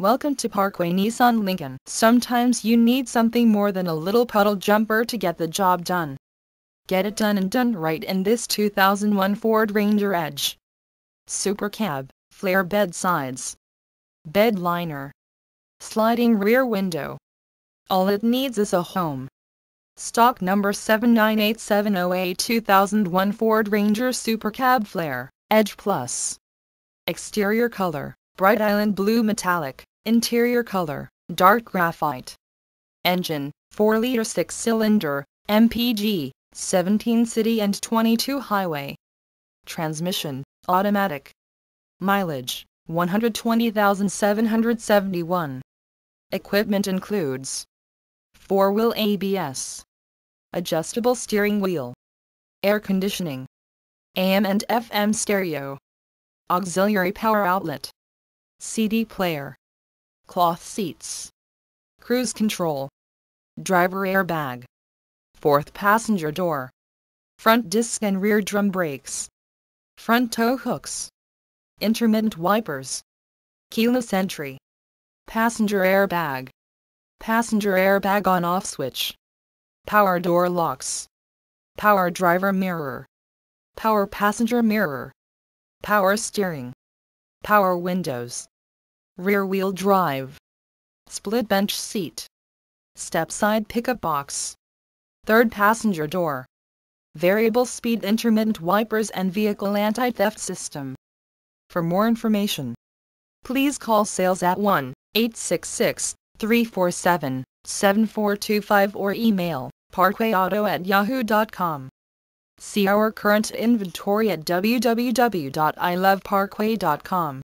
Welcome to Parkway Nissan Lincoln. Sometimes you need something more than a little puddle jumper to get the job done. Get it done and done right in this 2001 Ford Ranger Edge. Super cab, flare bed sides, bed liner, sliding rear window. All it needs is a home. Stock number 798708, 2001 Ford Ranger Super Cab Flare, Edge Plus. Exterior color, bright island blue metallic. Interior color, dark graphite. Engine, 4-liter 6-cylinder, MPG, 17 city and 22 highway. Transmission, automatic. Mileage, 120,771. Equipment includes 4-wheel ABS, adjustable steering wheel, air conditioning, AM and FM stereo, auxiliary power outlet, CD player, cloth seats, cruise control, driver airbag, 4th passenger door, front disc and rear drum brakes, front tow hooks, intermittent wipers, keyless entry, passenger airbag on-off switch, power door locks, power driver mirror, power passenger mirror, power steering, power windows, rear-wheel drive, split bench seat, step-side pickup box, 3rd passenger door, variable speed intermittent wipers and vehicle anti-theft system. For more information, please call sales at 1-866-347-7425 or email parkwayauto@yahoo.com. See our current inventory at www.iloveparkway.com.